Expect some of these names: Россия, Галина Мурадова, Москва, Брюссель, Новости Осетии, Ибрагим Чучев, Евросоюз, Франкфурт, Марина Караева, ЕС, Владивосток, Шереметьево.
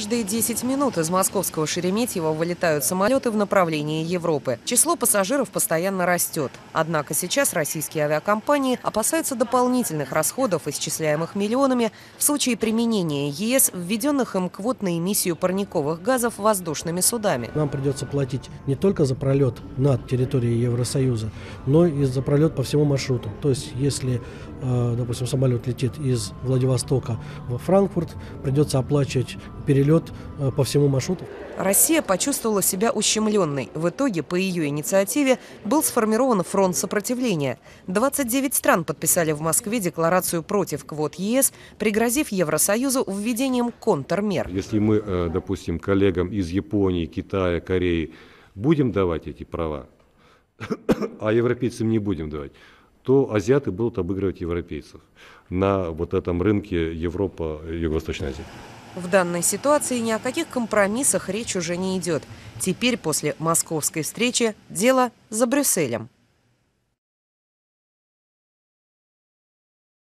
каждые 10 минут из московского Шереметьево вылетают самолеты в направлении Европы. Число пассажиров постоянно растет. Однако сейчас российские авиакомпании опасаются дополнительных расходов, исчисляемых миллионами, в случае применения ЕС введенных им квот на эмиссию парниковых газов воздушными судами. Нам придется платить не только за пролет над территорией Евросоюза, но и за пролет по всему маршруту. То есть, если, допустим, самолет летит из Владивостока во Франкфурт, придется оплачивать перелет по всему маршруту. Россия почувствовала себя ущемленной. В итоге, по ее инициативе, был сформирован фронт сопротивления. 29 стран подписали в Москве декларацию против квот ЕС, пригрозив Евросоюзу введением контрмер. Если мы, допустим, коллегам из Японии, Китая, Кореи будем давать эти права, а европейцам не будем давать, то азиаты будут обыгрывать европейцев на вот этом рынке Европа, Юго-Восточная Азия. В данной ситуации ни о каких компромиссах речь уже не идет. Теперь после московской встречи дело за Брюсселем.